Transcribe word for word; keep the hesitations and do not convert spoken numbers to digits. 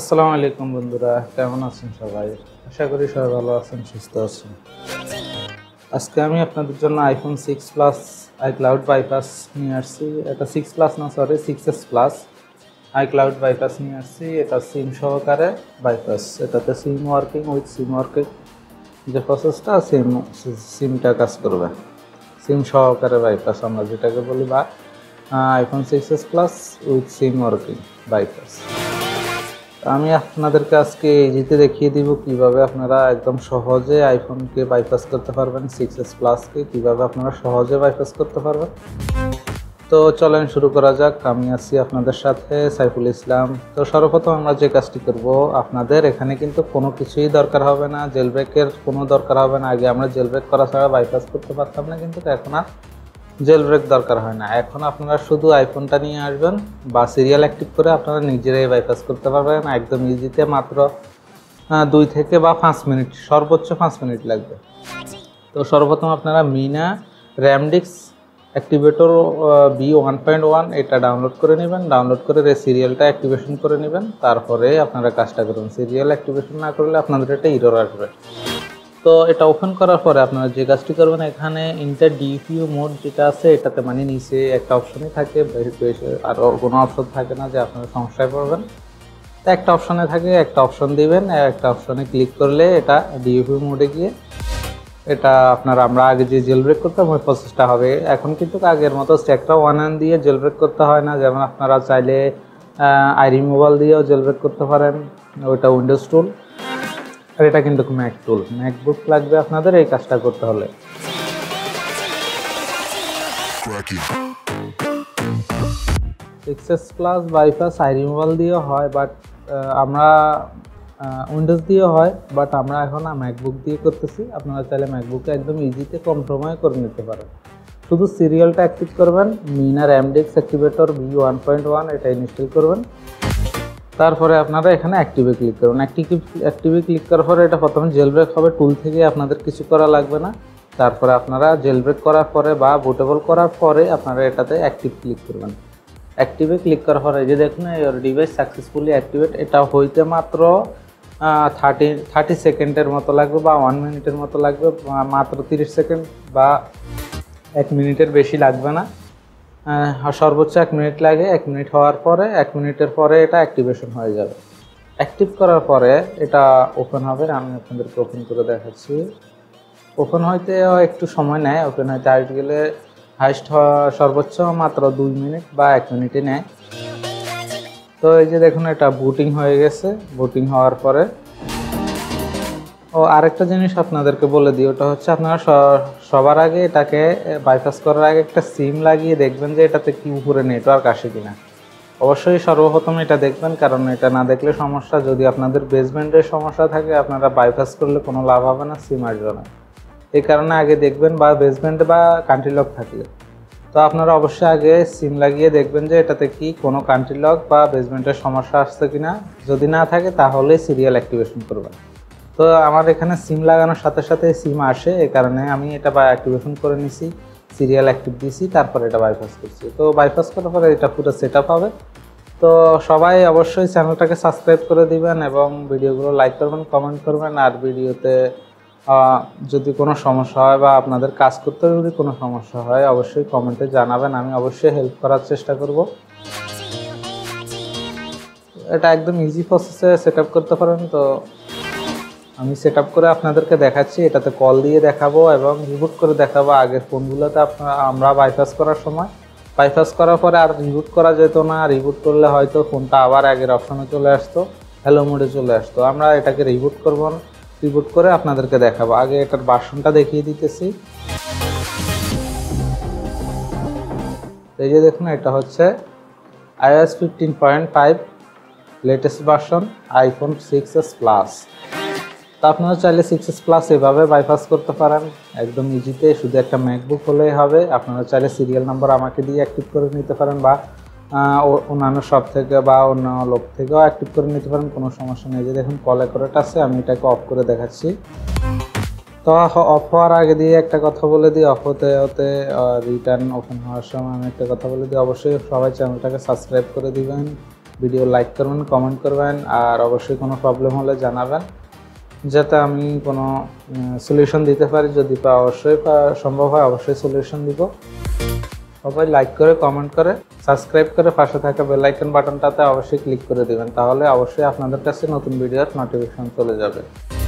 আসসালামু আলাইকুম বন্ধুরা, কেমন আছেন সবাই? আশা করি সবাই ভালো আছেন, সুস্থ আছেন। আজকে আমি আপনাদের জন্য iPhone six plus iCloud bypass নিয়ে আসছি। এটা সিক্স প্লাস না, sorry six S plus iCloud bypass নিয়ে আসছি। এটা সিম সহকারে বাইপাস, এটাতে SIM working with SIM working যে প্রসেসটা সিম সিমটা কাজ করবে, সিম সহকারে বাইপাস আমরা যেটাকে বলি, বা iPhone six S plus with SIM working bypass. আমি আপনাদেরকে আজকে ইজিতে দেখিয়ে দিব কিভাবে আপনারা একদম সহজে আইফোনকে বাইপাস করতে পারবেন, সিক্স এস প্লাসকে কীভাবে আপনারা সহজে বাইপাস করতে পারবেন। তো চলেন শুরু করা যাক। আমি আছি আপনাদের সাথে সাইফুল ইসলাম। তো সর্বপ্রথম আমরা যে কাজটি করব, আপনাদের এখানে কিন্তু কোনো কিছুই দরকার হবে না, জেলব্রেকের কোনো দরকার হবে না। আগে আমরা জেলব্রেক করা ছাড়া বাইপাস করতে পারতাম না, কিন্তু এখন আর জেলব্রেক দরকার হয় না। এখন আপনারা শুধু আইফোনটা নিয়ে আসবেন বা সিরিয়াল অ্যাক্টিভ করে আপনারা নিজেরাই বাইপাস করতে পারবেন একদম ইজিতে। মাত্র দুই থেকে বা পাঁচ মিনিট, সর্বোচ্চ পাঁচ মিনিট লাগবে। তো সর্বপ্রথম আপনারা Mina ramdisk activator B one point one এটা ডাউনলোড করে নেবেন। ডাউনলোড করে সিরিয়ালটা অ্যাক্টিভেশন করে নেবেন, তারপরে আপনারা কাজটা করুন। সিরিয়াল অ্যাক্টিভেশন না করলে আপনাদের একটা এরর আসবে। তো এটা ওপেন করার পরে আপনারা যে কাজটি করবেন, এখানে ইন্টার ডিপিইউ মোড যেটা আছে এটাতে, মানে নিচে একটা অপশানই থাকে, আর কোনো অপশন থাকে না যে আপনারা সমস্যায় পড়বেন। তো একটা অপশানে থাকে, একটা অপশন দিবেন, একটা অপশানে ক্লিক করলে এটা ডিপিইউ মোডে গিয়ে এটা আপনার আমরা আগে যে জেলব্রেক করতাম ওই প্রসেসটা হবে। এখন কিন্তু আগের মতো স্ট্যাকটা ওয়ান হ্যান্ড দিয়ে জেলব্রেক করতে হয় না, যেমন আপনারা চাইলে আই রিমুভাল দিয়েও জেলব্রেক করতে পারেন, ওইটা উইন্ডোজ টুল। আর এটা কিন্তু ম্যাক টুল, ম্যাকবুক লাগবে আপনাদের এই কাজটা করতে হলে। Six S plus bypass iRemoval দিয়েও হয়, বাট আমরা উইন্ডোজ দিয়েও হয়, বাট আমরা এখন ম্যাকবুক দিয়ে করতেছি। আপনারা চাইলে ম্যাকবুকে একদম ইজিতে কম সময়ে করে নিতে পারেন। শুধু সিরিয়ালটা অ্যাক্টিভ করবেন, Mina ramdisk activator B one point one এটা ইনস্টল করবেন, তারপরে আপনারা এখানে অ্যাক্টিভে ক্লিক করুন। অ্যাক্টিভ অ্যাক্টিভে ক্লিক করার পরে এটা প্রথমে জেলব্রেক হবে, টুল থেকে আপনাদের কিছু করা লাগবে না। তারপরে আপনারা জেলব্রেক করার পরে বা বুটেবল করার পরে আপনারা এটাতে অ্যাক্টিভ ক্লিক করবেন। অ্যাক্টিভে ক্লিক করার পরে যে দেখুন ইওর ডিভাইস সাকসেসফুলি অ্যাক্টিভেট, এটা হইতে মাত্র থার্টি থার্টি সেকেন্ডের মতো লাগবে বা ওয়ান মিনিটের মতো লাগবে, মাত্র তিরিশ সেকেন্ড বা এক মিনিটের বেশি লাগবে না, সর্বোচ্চ এক মিনিট লাগে। এক মিনিট হওয়ার পরে এক মিনিটের পরে এটা অ্যাক্টিভেশন হয়ে যাবে। অ্যাক্টিভ করার পরে এটা ওপেন হবে, আমি আপনাদেরকে ওপেন করে দেখাচ্ছি। ওপেন হইতে একটু সময় নেয়, ওপেন হইতে আউট গেলে হাইস্ট সর্বোচ্চ মাত্র দুই মিনিট বা এক মিনিটে নেয়। তো এই যে দেখুন এটা বুটিং হয়ে গেছে। বুটিং হওয়ার পরে ও আরেকটা জিনিস আপনাদেরকে বলে দিই, ওটা হচ্ছে আপনারা সবার আগে এটাকে বাইপাস করার আগে একটা সিম লাগিয়ে দেখবেন যে এটাতে কি উপরে নেটওয়ার্ক আসে কিনা। অবশ্যই সর্বপ্রথম এটা দেখবেন, কারণ এটা না দেখলে সমস্যা। যদি আপনাদের বেসব্যান্ডের সমস্যা থাকে, আপনারা বাইপাস করলে কোনো লাভ হবে না, সিম আসবে না। এই কারণে আগে দেখবেন, বা বেসব্যান্ড বা কান্ট্রি লক থাকলে। তো আপনারা অবশ্যই আগে সিম লাগিয়ে দেখবেন যে এটাতে কি কোনো কান্ট্রি লক বা বেসব্যান্ডের সমস্যা আসছে কিনা। যদি না থাকে তাহলে সিরিয়াল অ্যাক্টিভেশন করবেন। তো আমার এখানে সিম লাগানোর সাথে সাথে সিম আসে, এই কারণে আমি এটা বা অ্যাক্টিভেশন করে নিছি, সিরিয়াল অ্যাক্টিভ দিয়েছি, তারপরে এটা বাইপাস করছি। তো বাইপাস করার পরে এটা পুরো সেট আপ হবে। তো সবাই অবশ্যই চ্যানেলটাকে সাবস্ক্রাইব করে দিবেন এবং ভিডিওগুলো লাইক করবেন, কমেন্ট করবেন। আর ভিডিওতে যদি কোনো সমস্যা হয় বা আপনাদের কাজ করতে যদি কোনো সমস্যা হয়, অবশ্যই কমেন্টে জানাবেন, আমি অবশ্যই হেল্প করার চেষ্টা করব। এটা একদম ইজি প্রসেসে সেট আপ করতে পারেন। তো আমি সেট আপ করে আপনাদেরকে দেখাচ্ছি, এটাতে কল দিয়ে দেখাবো এবং রিবুট করে দেখাবো। আগের ফোনগুলোতে আপনারা আমরা বাইপাস করার সময় বাইপাস করার পরে আর রিবুট করা যেত না, রিবুট করলে হয়তো ফোনটা আবার আগের অপশানে চলে আসতো, হ্যালো মোডে চলে আসতো। আমরা এটাকে রিবুট করবো, রিবুট করে আপনাদেরকে দেখাবো। আগে এটার ভার্সনটা দেখিয়ে দিতেছি। এই যে দেখুন এটা হচ্ছে iOS fifteen point five latest version iPhone six S plus. তা আপনারা চাইলে সিক্স এস প্লাস এভাবে বাইপাস করতে পারেন একদম ইজিতে, শুধু একটা ম্যাকবুক হলেই হবে। আপনারা চাইলে সিরিয়াল নাম্বার আমাকে দিয়ে অ্যাক্টিভ করে নিতে পারেন, বা অন্যান্য সব থেকে বা অন্য লোক থেকেও অ্যাক্টিভ করে নিতে পারেন, কোনো সমস্যা নেই। যে দেখুন কল অ্যাকোরেট আছে, আমি এটাকে অফ করে দেখাচ্ছি। তো অফ হওয়ার আগে দিয়ে একটা কথা বলে দিই, অফ হতে হতে রিটার্ন ওপেন হওয়ার সময় আমি একটা কথা বলে দিই, অবশ্যই সবাই চ্যানেলটাকে সাবস্ক্রাইব করে দিবেন, वीडियो लाइक करबें कमेंट करबें और अवश्य कोनो प्रॉब्लेम होले जानाबें जाते आमी कोनो सल्यूशन दीते पारी जदि अवश्य सम्भव है अवश्य सल्यूशन दिब। सबाई लाइक करे कमेंट करे सबसक्राइब करे पाशे थाका बेल आइकन बाटनटाते अवश्य क्लिक करे दिबेन, ताहले अवश्य आपनादेर काछे नतुन भिडियोर नोटिफिकेशन चले जाबे।